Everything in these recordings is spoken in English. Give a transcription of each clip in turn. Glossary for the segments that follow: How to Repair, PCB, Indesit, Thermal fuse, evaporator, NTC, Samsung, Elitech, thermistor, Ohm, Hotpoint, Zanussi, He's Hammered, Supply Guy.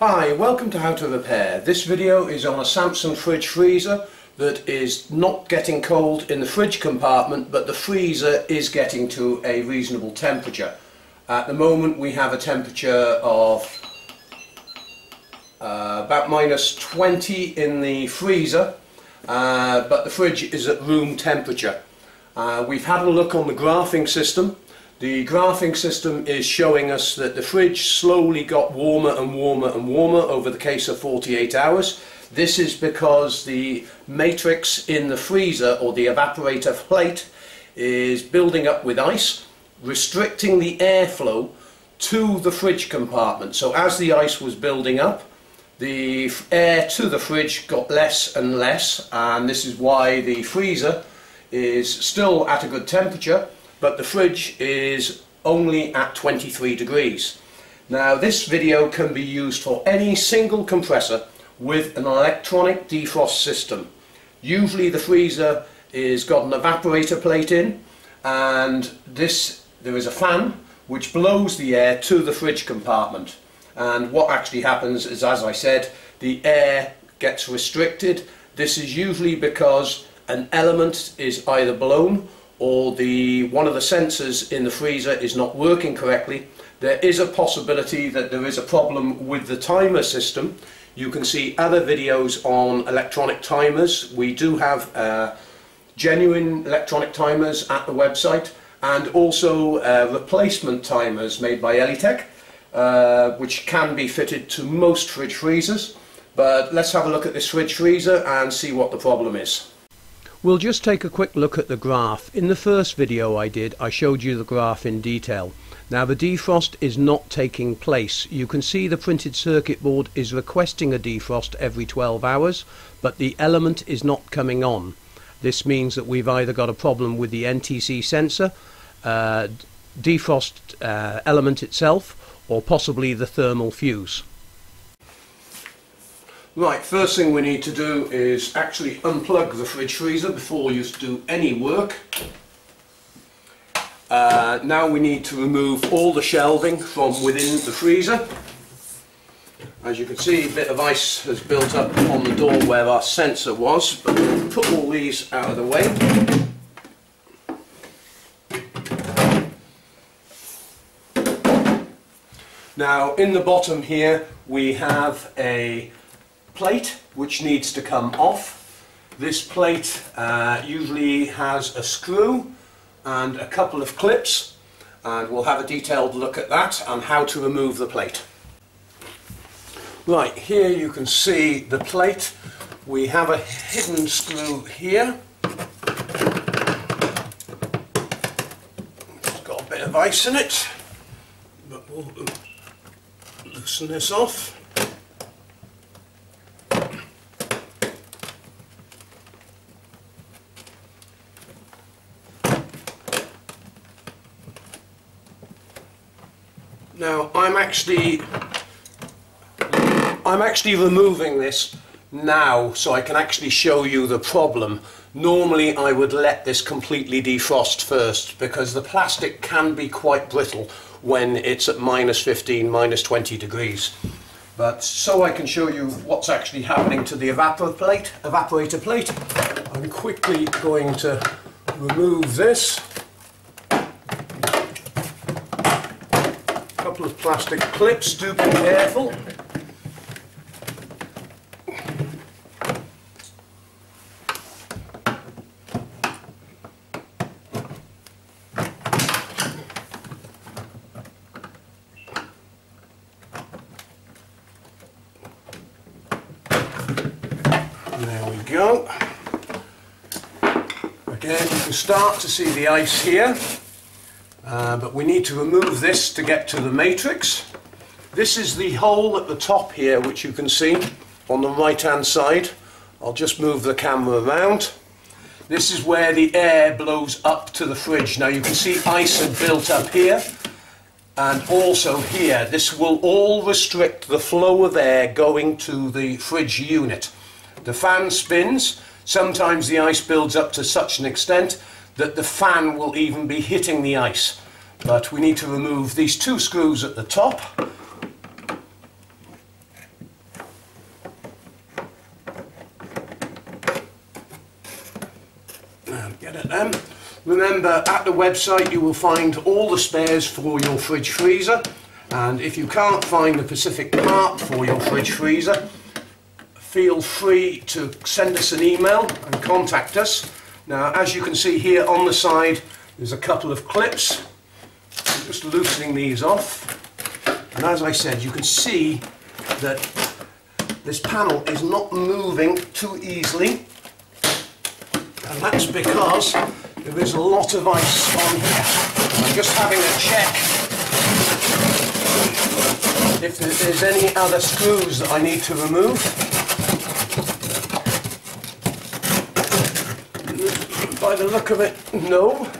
Hi, welcome to How to Repair. This video is on a Samsung fridge freezer that is not getting cold in the fridge compartment, but the freezer is getting to a reasonable temperature. At the moment we have a temperature of about -20 in the freezer, but the fridge is at room temperature. We've had a look on the graphing system. The graphing system is showing us that the fridge slowly got warmer and warmer and warmer over the case of 48 hours. This is because the matrix in the freezer, or the evaporator plate, is building up with ice, restricting the airflow to the fridge compartment. So as the ice was building up, the air to the fridge got less and less, and this is why the freezer is still at a good temperature, but the fridge is only at 23 degrees. Now, this video can be used for any single compressor with an electronic defrost system. Usually the freezer is got an evaporator plate in, and there is a fan which blows the air to the fridge compartment. And what actually happens is, as I said, the air gets restricted. This is usually because an element is either blown or one of the sensors in the freezer is not working correctly. There is a possibility that there is a problem with the timer system. You can see other videos on electronic timers. We do have genuine electronic timers at the website, and also replacement timers made by Elitech, which can be fitted to most fridge freezers. But let's have a look at this fridge freezer and see what the problem is. We'll just take a quick look at the graph. In the first video I did, I showed you the graph in detail. Now, the defrost is not taking place. You can see the printed circuit board is requesting a defrost every 12 hours, but the element is not coming on. This means that we've either got a problem with the NTC sensor, defrost element itself, or possibly the thermal fuse. Right, first thing we need to do is actually unplug the fridge freezer before you do any work. Now we need to remove all the shelving from within the freezer. As you can see, a bit of ice has built up on the door where our sensor was, but we'll put all these out of the way. Now, in the bottom here we have a plate which needs to come off. This plate usually has a screw and a couple of clips, and we'll have a detailed look at that and how to remove the plate. Right, here you can see the plate. We have a hidden screw here. It's got a bit of ice in it, but we'll loosen this off. Now, I'm actually removing this now so I can actually show you the problem. Normally I would let this completely defrost first, because the plastic can be quite brittle when it's at -15, -20 degrees. But so I can show you what's actually happening to the evaporator plate, I'm quickly going to remove this. Of plastic clips, do be careful. There we go. Again, you can start to see the ice here. But we need to remove this to get to the matrix. This is the hole at the top here, which you can see on the right hand side. I'll just move the camera around. This is where the air blows up to the fridge. Now you can see ice had built up here and also here. This will all restrict the flow of air going to the fridge unit. The fan spins. Sometimes the ice builds up to such an extent that the fan will even be hitting the ice. But we need to remove these two screws at the top. get at them. Remember, at the website you will find all the spares for your fridge freezer, and if you can't find the specific part for your fridge freezer, feel free to send us an email and contact us. Now, as you can see here on the side, there's a couple of clips. I'm just loosening these off, and as I said, you can see that this panel is not moving too easily, and that's because there is a lot of ice on here. I'm just having a check if there's any other screws that I need to remove. By the look of it, no.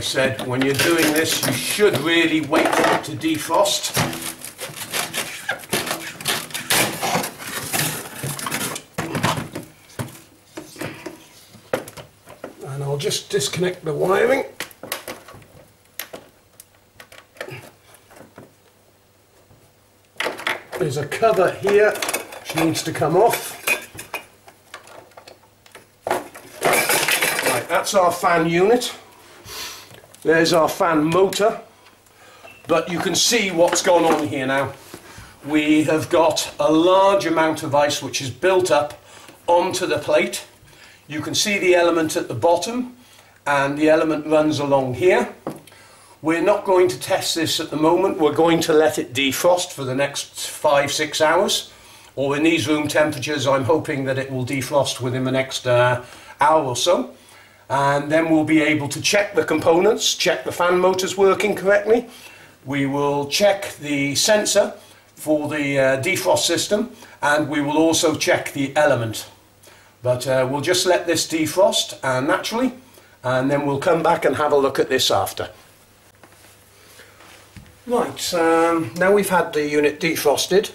Said, when you're doing this, you should really wait for it to defrost. And I'll just disconnect the wiring. There's a cover here which needs to come off. Right, that's our fan unit. There's our fan motor, but you can see what's going on here now. We have got a large amount of ice which is built up onto the plate. You can see the element at the bottom, and the element runs along here. We're not going to test this at the moment. We're going to let it defrost for the next 5-6 hours, or in these room temperatures I'm hoping that it will defrost within the next hour or so. And then we'll be able to check the components, check the fan motors working correctly. We will check the sensor for the defrost system, and we will also check the element. But we'll just let this defrost naturally, and then we'll come back and have a look at this after. Right, now we've had the unit defrosted,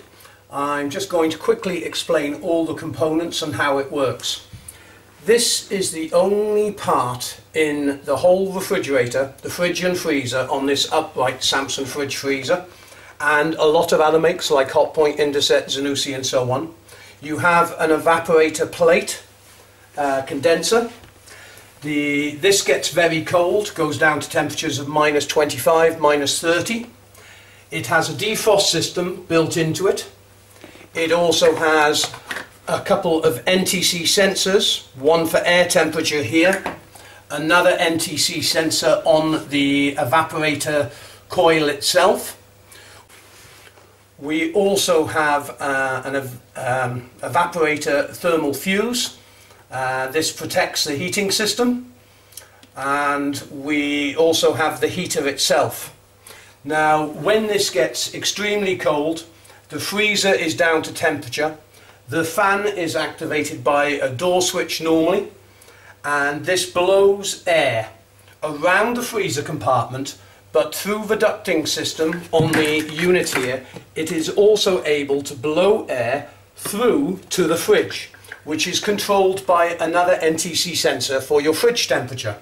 I'm just going to quickly explain all the components and how it works. This is the only part in the whole refrigerator, the fridge and freezer, on this upright Samsung fridge freezer, and a lot of other makes like Hotpoint, Indesit, Zanussi and so on. You have an evaporator plate, condenser. This gets very cold, goes down to temperatures of -25, -30. It has a defrost system built into it. It also has a couple of NTC sensors, one for air temperature here, another NTC sensor on the evaporator coil itself. We also have an evaporator thermal fuse. This protects the heating system, and we also have the heater itself. Now, when this gets extremely cold, the freezer is down to temperature. The fan is activated by a door switch normally, and this blows air around the freezer compartment, but through the ducting system on the unit here, it is also able to blow air through to the fridge, which is controlled by another NTC sensor for your fridge temperature.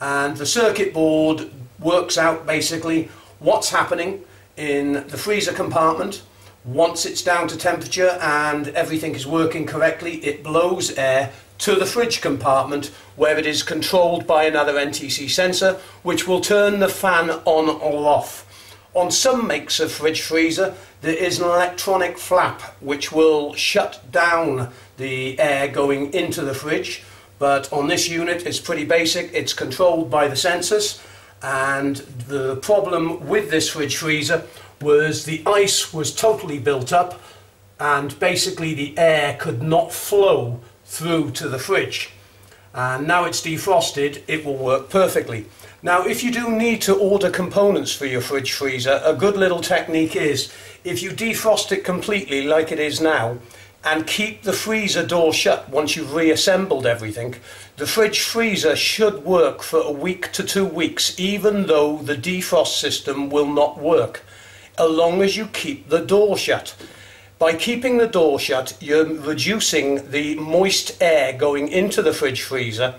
And the circuit board works out basically what's happening in the freezer compartment. Once it's down to temperature and everything is working correctly, it blows air to the fridge compartment, where it is controlled by another NTC sensor, which will turn the fan on or off. On some makes of fridge freezer, there is an electronic flap which will shut down the air going into the fridge, but on this unit it's pretty basic. It's controlled by the sensors, and the problem with this fridge freezer was the ice was totally built up, and basically the air could not flow through to the fridge. And now it's defrosted, it will work perfectly. Now, if you do need to order components for your fridge freezer, a good little technique is, if you defrost it completely like it is now and keep the freezer door shut once you've reassembled everything, the fridge freezer should work for a week to 2 weeks, even though the defrost system will not work, as long as you keep the door shut. By keeping the door shut, you're reducing the moist air going into the fridge freezer,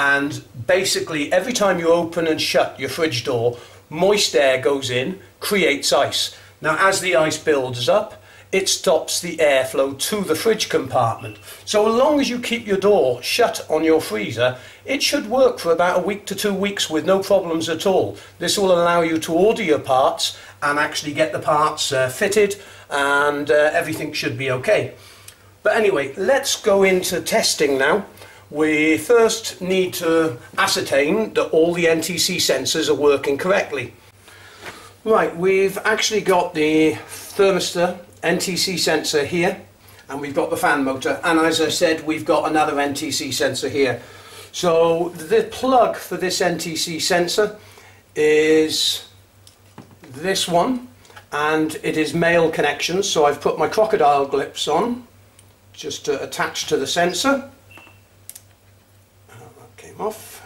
and basically every time you open and shut your fridge door, moist air goes in, creates ice. Now as the ice builds up, it stops the airflow to the fridge compartment. So as long as you keep your door shut on your freezer, it should work for about a week to 2 weeks with no problems at all. This will allow you to order your parts and actually get the parts fitted, and everything should be okay. But anyway, let's go into testing now. We first need to ascertain that all the NTC sensors are working correctly. Right, we've actually got the thermistor NTC sensor here, and we've got the fan motor, and as I said, we've got another NTC sensor here. So the plug for this NTC sensor is this one, and it is male connections, so I've put my crocodile clips on just to attach to the sensor. That came off.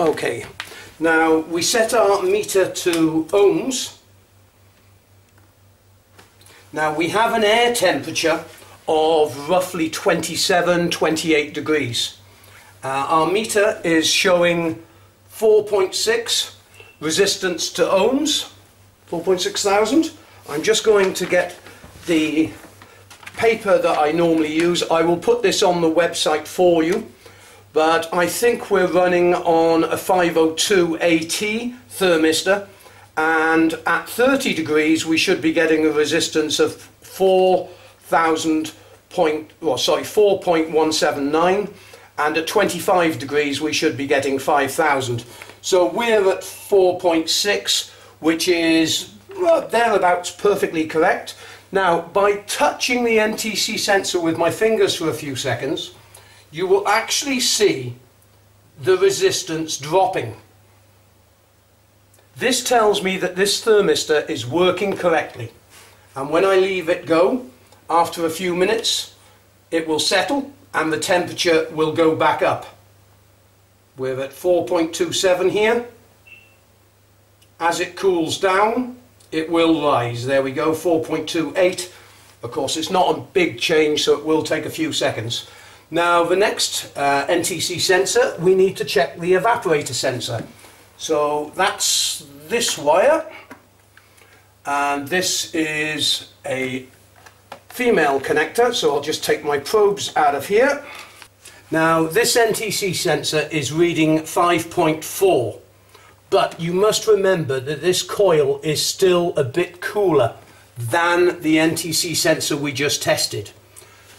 Okay, now we set our meter to ohms. Now we have an air temperature of roughly 27-28 degrees. Our meter is showing 4.6 resistance to ohms, 4,600. I'm just going to get the paper that I normally use. I will put this on the website for you. But I think we're running on a 502 AT thermistor, and at 30 degrees we should be getting a resistance of 4.179, and at 25 degrees we should be getting 5,000. So we're at 4.6, which is thereabouts perfectly correct. Now, by touching the NTC sensor with my fingers for a few seconds, you will actually see the resistance dropping. This tells me that this thermistor is working correctly, and when I leave it go, after a few minutes it will settle and the temperature will go back up. We're at 4.27 here. As it cools down it will rise. There we go, 4.28. Of course it's not a big change, so it will take a few seconds. Now the next NTC sensor, we need to check the evaporator sensor. So that's this wire, and this is a female connector, so I'll just take my probes out of here. Now this NTC sensor is reading 5.4, but you must remember that this coil is still a bit cooler than the NTC sensor we just tested.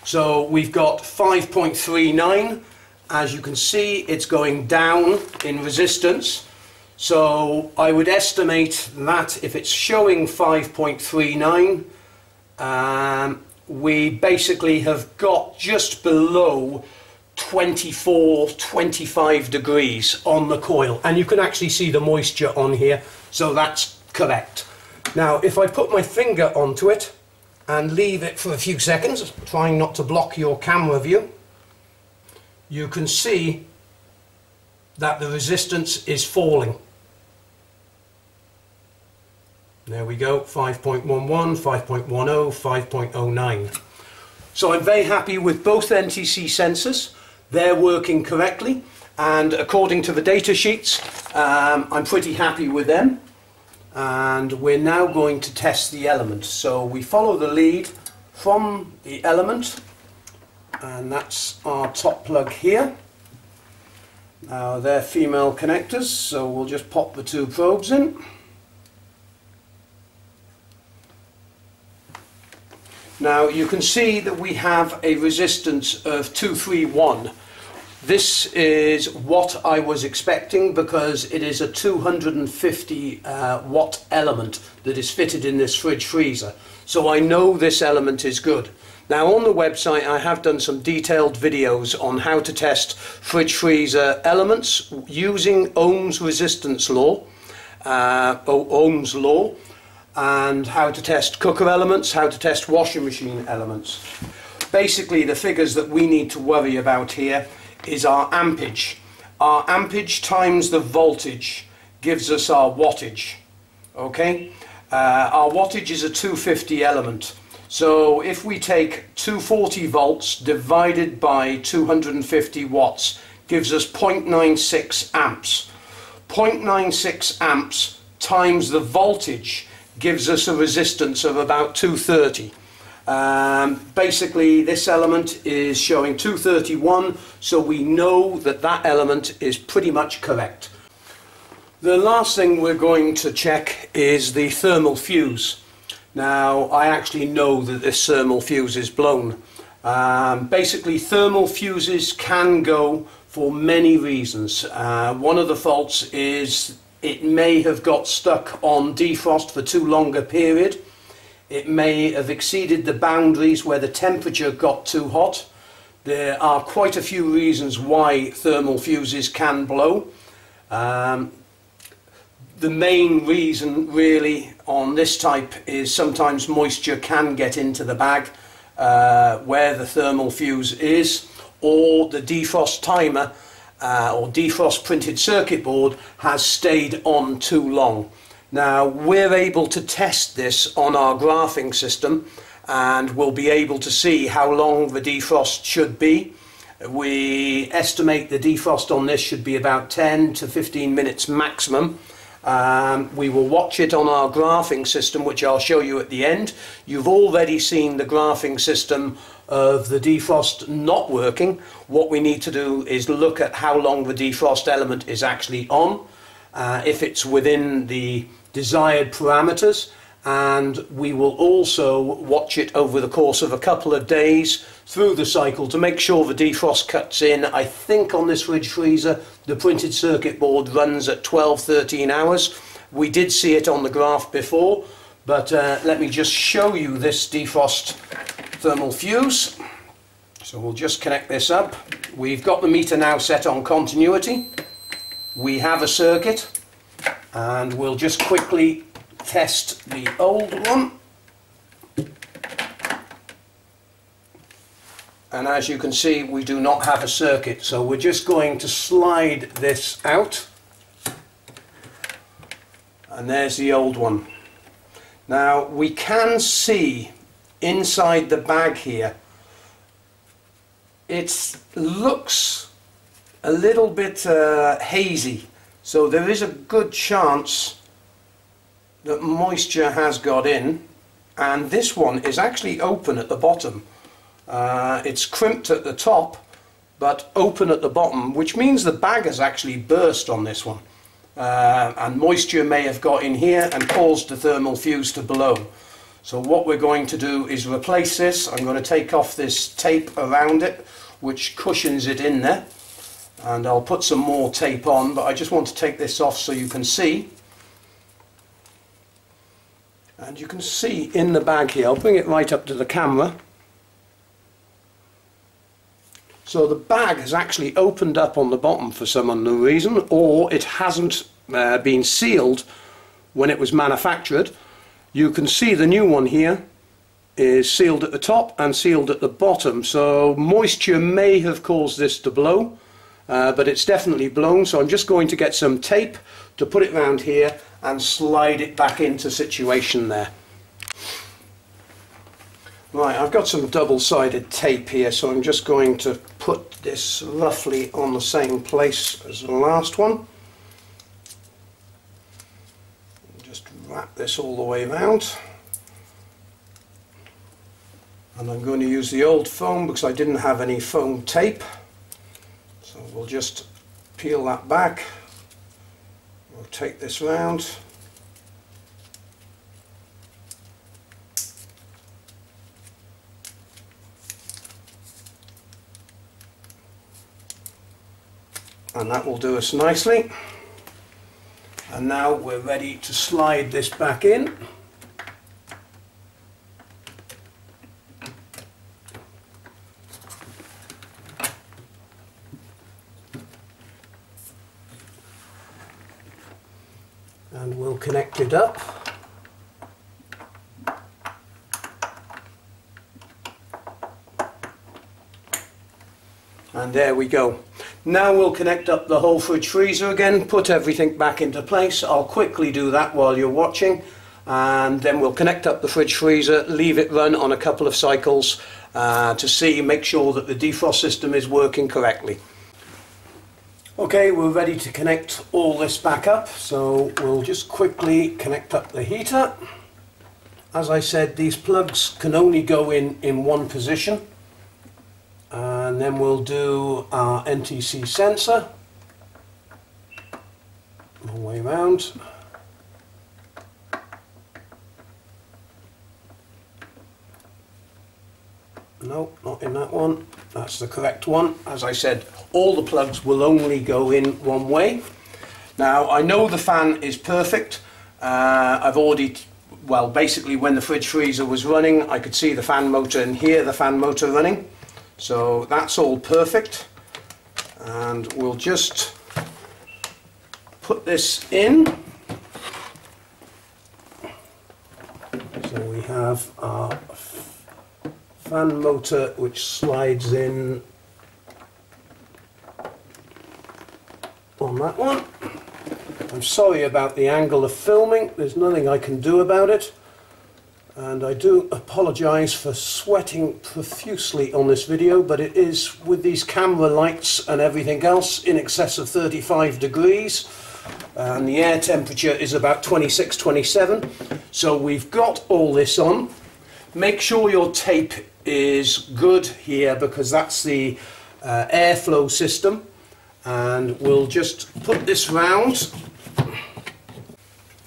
So we've got 5.39. As you can see, it's going down in resistance. So I would estimate that if it's showing 5.39, we basically have got just below 24-25 degrees on the coil, and you can actually see the moisture on here, so that's correct. Now if I put my finger onto it and leave it for a few seconds, trying not to block your camera view, you can see that the resistance is falling. There we go, 5.11, 5.10, 5.09. So I'm very happy with both NTC sensors. They're working correctly, and according to the data sheets, I'm pretty happy with them. And we're now going to test the element. So we follow the lead from the element, and that's our top plug here. Now they're female connectors, so we'll just pop the two probes in. Now you can see that we have a resistance of 231. This is what I was expecting, because it is a 250 watt element that is fitted in this fridge freezer. So I know this element is good. Now on the website I have done some detailed videos on how to test fridge freezer elements using Ohm's resistance law, Ohm's law, and how to test cooker elements, how to test washing machine elements. Basically the figures that we need to worry about here is our ampage. Our ampage times the voltage gives us our wattage. Okay, Our wattage is a 250 element. So if we take 240 volts divided by 250 watts, gives us 0.96 amps. 0.96 amps times the voltage gives us a resistance of about 230. Basically this element is showing 231, so we know that that element is pretty much correct. The last thing we're going to check is the thermal fuse. Now, I actually know that this thermal fuse is blown. Basically, thermal fuses can go for many reasons. One of the faults is it may have got stuck on defrost for too long a period. It may have exceeded the boundaries where the temperature got too hot. There are quite a few reasons why thermal fuses can blow. The main reason really on this type is sometimes moisture can get into the bag where the thermal fuse is, or the defrost timer or defrost printed circuit board has stayed on too long. Now, we're able to test this on our graphing system, and we'll be able to see how long the defrost should be. We estimate the defrost on this should be about 10 to 15 minutes maximum. We will watch it on our graphing system, which I'll show you at the end. You've already seen the graphing system of the defrost not working. What we need to do is look at how long the defrost element is actually on. If it's within the desired parameters, and we will also watch it over the course of a couple of days through the cycle to make sure the defrost cuts in. I think on this ridge freezer the printed circuit board runs at 12-13 hours. We did see it on the graph before, but let me just show you this defrost thermal fuse. So we'll just connect this up. We've got the meter now set on continuity. We have a circuit, and we'll just quickly test the old one. And as you can see, we do not have a circuit, so we're just going to slide this out. And there's the old one. Now, we can see inside the bag here, it looks a little bit hazy, so there is a good chance that moisture has got in, and this one is actually open at the bottom. It's crimped at the top but open at the bottom, which means the bag has actually burst on this one, and moisture may have got in here and caused the thermal fuse to blow. So what we're going to do is replace this. I'm going to take off this tape around it, which cushions it in there, and I'll put some more tape on, but I just want to take this off so you can see. And you can see in the bag here, I'll bring it right up to the camera. So the bag has actually opened up on the bottom for some unknown reason, or it hasn't been sealed when it was manufactured. You can see the new one here is sealed at the top and sealed at the bottom, so moisture may have caused this to blow. But it's definitely blown, so I'm just going to get some tape to put it round here and slide it back into situation there. Right, I've got some double-sided tape here, so I'm just going to put this roughly on the same place as the last one. Just wrap this all the way round. And I'm going to use the old foam because I didn't have any foam tape. So we'll just peel that back, we'll take this round, and that will do us nicely. And now we're ready to slide this back in. And we'll connect it up. And there we go. Now we'll connect up the whole fridge freezer again, put everything back into place. I'll quickly do that while you're watching, and then we'll connect up the fridge freezer, leave it run on a couple of cycles to make sure that the defrost system is working correctly. Okay, we're ready to connect all this back up, so we'll just quickly connect up the heater. As I said, these plugs can only go in one position, and then we'll do our NTC sensor. One way around. No, not in that one. That's the correct one. As I said, all the plugs will only go in one way. Now, I know the fan is perfect. I've already, well, basically when the fridge freezer was running, I could see the fan motor and hear the fan motor running. So that's all perfect. And we'll just put this in. So we have our fan motor, which slides in on that one. I'm sorry about the angle of filming, there's nothing I can do about it, and I do apologize for sweating profusely on this video, but it is, with these camera lights and everything else, in excess of 35 degrees, and the air temperature is about 26, 27. So we've got all this on. Make sure your tape is good here, because that's the airflow system, and we'll just put this round.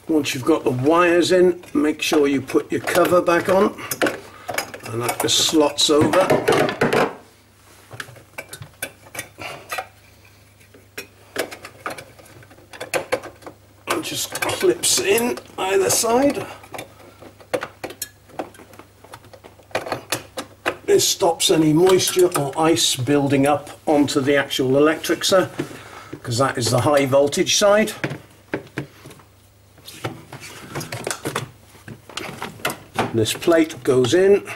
Once you've got the wires in, make sure you put your cover back on, and that just slots over. It just clips in either side. This stops any moisture or ice building up onto the actual electrixer, because that is the high voltage side. This plate goes in,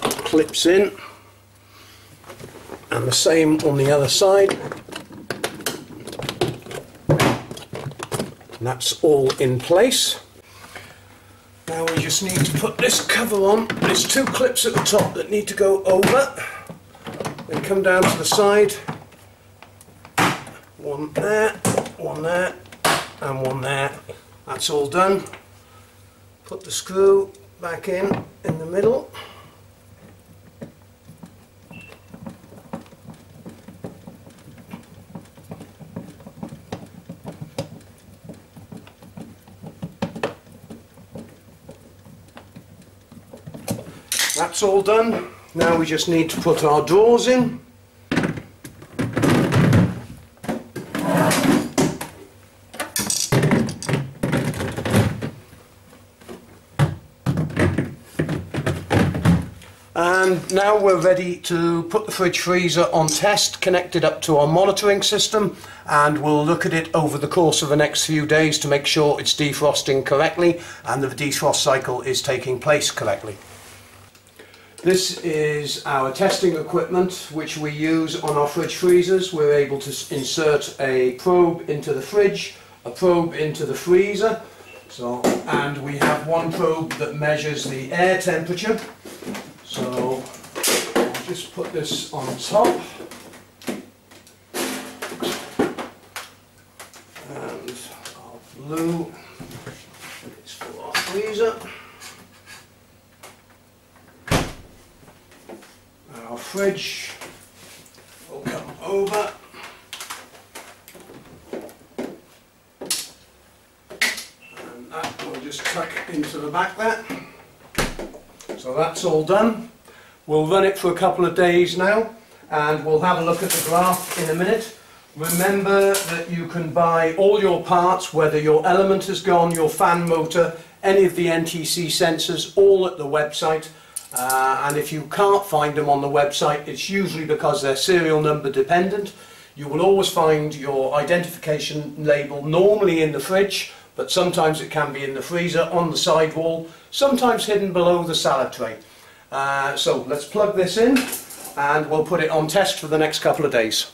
clips in, and the same on the other side. And that's all in place. Now we just need to put this cover on. There's two clips at the top that need to go over and come down to the side. One there, and one there. That's all done. Put the screw back in the middle. That's all done. Now we just need to put our drawers in. And now we're ready to put the fridge freezer on test, connected up to our monitoring system, and we'll look at it over the course of the next few days to make sure it's defrosting correctly and the defrost cycle is taking place correctly. This is our testing equipment which we use on our fridge freezers. We're able to insert a probe into the fridge, a probe into the freezer, and we have one probe that measures the air temperature. So I'll just put this on top. And our blue is for our freezer. Our fridge will come over, and that will just tuck into the back there. So that's all done. We'll run it for a couple of days now, and we'll have a look at the graph in a minute. Remember that you can buy all your parts, whether your element is gone, your fan motor, any of the NTC sensors, all at the website. And if you can't find them on the website, it's usually because they're serial number dependent. You will always find your identification label normally in the fridge, but sometimes it can be in the freezer, on the sidewall, sometimes hidden below the salad tray. So let's plug this in and we'll put it on test for the next couple of days.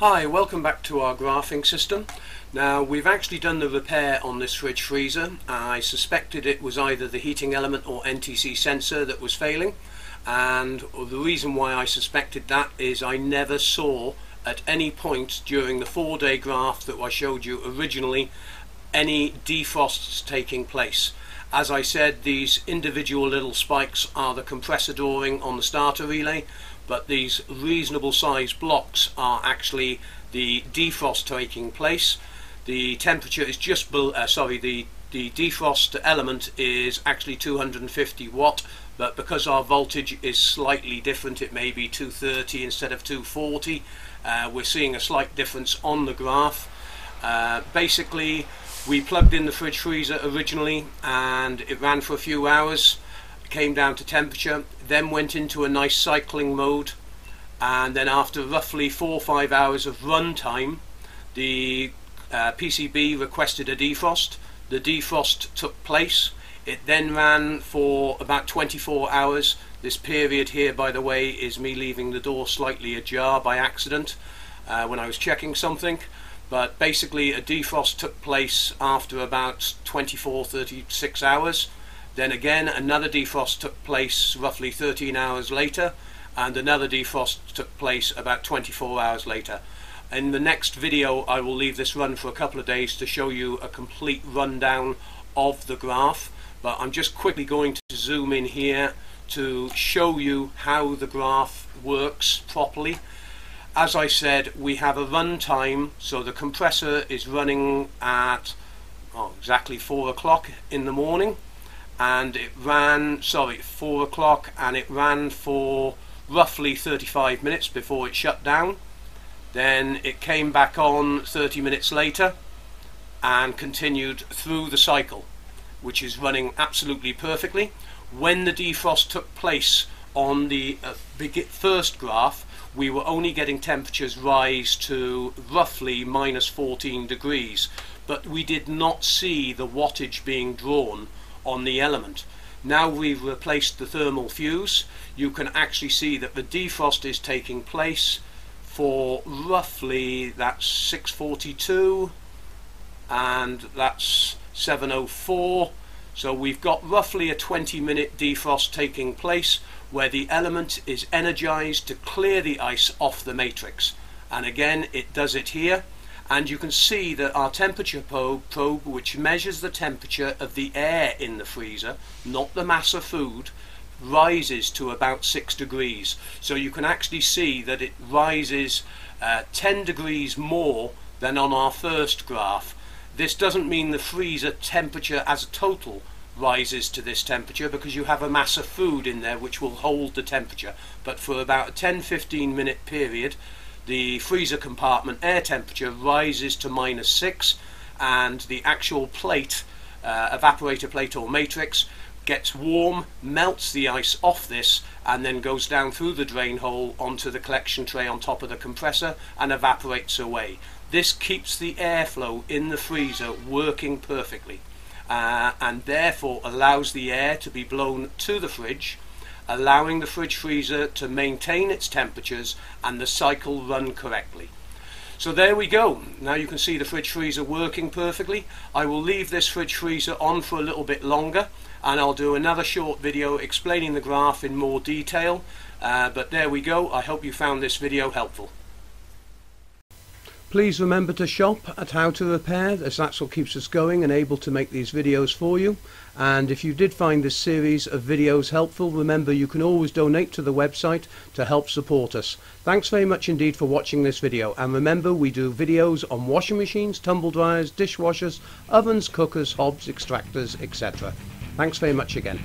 Hi, welcome back to our graphing system. Now we've actually done the repair on this fridge freezer. I suspected it was either the heating element or NTC sensor that was failing, and the reason why I suspected that is I never saw at any point during the 4-day graph that I showed you originally any defrosts taking place. As I said, these individual little spikes are the compressor dooring on the starter relay, but these reasonable size blocks are actually the defrost taking place. The temperature is just below, the defrost element is actually 250 watt, but because our voltage is slightly different, it may be 230 instead of 240. We're seeing a slight difference on the graph. Basically, we plugged in the fridge freezer originally and it ran for a few hours, came down to temperature, then went into a nice cycling mode, and then after roughly 4 or 5 hours of run time, the PCB requested a defrost. The defrost took place. It then ran for about 24 hours. This period here, by the way, is me leaving the door slightly ajar by accident when I was checking something. But basically a defrost took place after about 36 hours. Then again another defrost took place roughly 13 hours later, and another defrost took place about 24 hours later. In the next video I will leave this run for a couple of days to show you a complete rundown of the graph, but I'm just quickly going to zoom in here to show you how the graph works properly. As I said, we have a run time, so the compressor is running at exactly 4 o'clock in the morning, and it ran 4 o'clock, and it ran for roughly 35 minutes before it shut down. Then it came back on 30 minutes later and continued through the cycle, which is running absolutely perfectly. When the defrost took place on the first graph, we were only getting temperatures rise to roughly -14 degrees, but we did not see the wattage being drawn on the element. Now we've replaced the thermal fuse, you can actually see that the defrost is taking place for roughly, that's 6:42 and that's 7:04, so we've got roughly a 20-minute defrost taking place where the element is energized to clear the ice off the matrix. And again it does it here, and you can see that our temperature probe, which measures the temperature of the air in the freezer, not the mass of food, rises to about 6 degrees. So you can actually see that it rises 10 degrees more than on our first graph. This doesn't mean the freezer temperature as a total rises to this temperature, because you have a mass of food in there which will hold the temperature, but for about a 10-15 minute period the freezer compartment air temperature rises to -6, and the actual plate, evaporator plate or matrix, gets warm, melts the ice off this, and then goes down through the drain hole onto the collection tray on top of the compressor and evaporates away. This keeps the airflow in the freezer working perfectly. And therefore allows the air to be blown to the fridge, allowing the fridge freezer to maintain its temperatures and the cycle run correctly. So there we go. Now you can see the fridge freezer working perfectly. I will leave this fridge freezer on for a little bit longer, and I'll do another short video explaining the graph in more detail. But there we go. I hope you found this video helpful. Please remember to shop at How to Repair, as that's what keeps us going and able to make these videos for you. And if you did find this series of videos helpful, remember you can always donate to the website to help support us. Thanks very much indeed for watching this video, and remember we do videos on washing machines, tumble dryers, dishwashers, ovens, cookers, hobs, extractors, etc. Thanks very much again.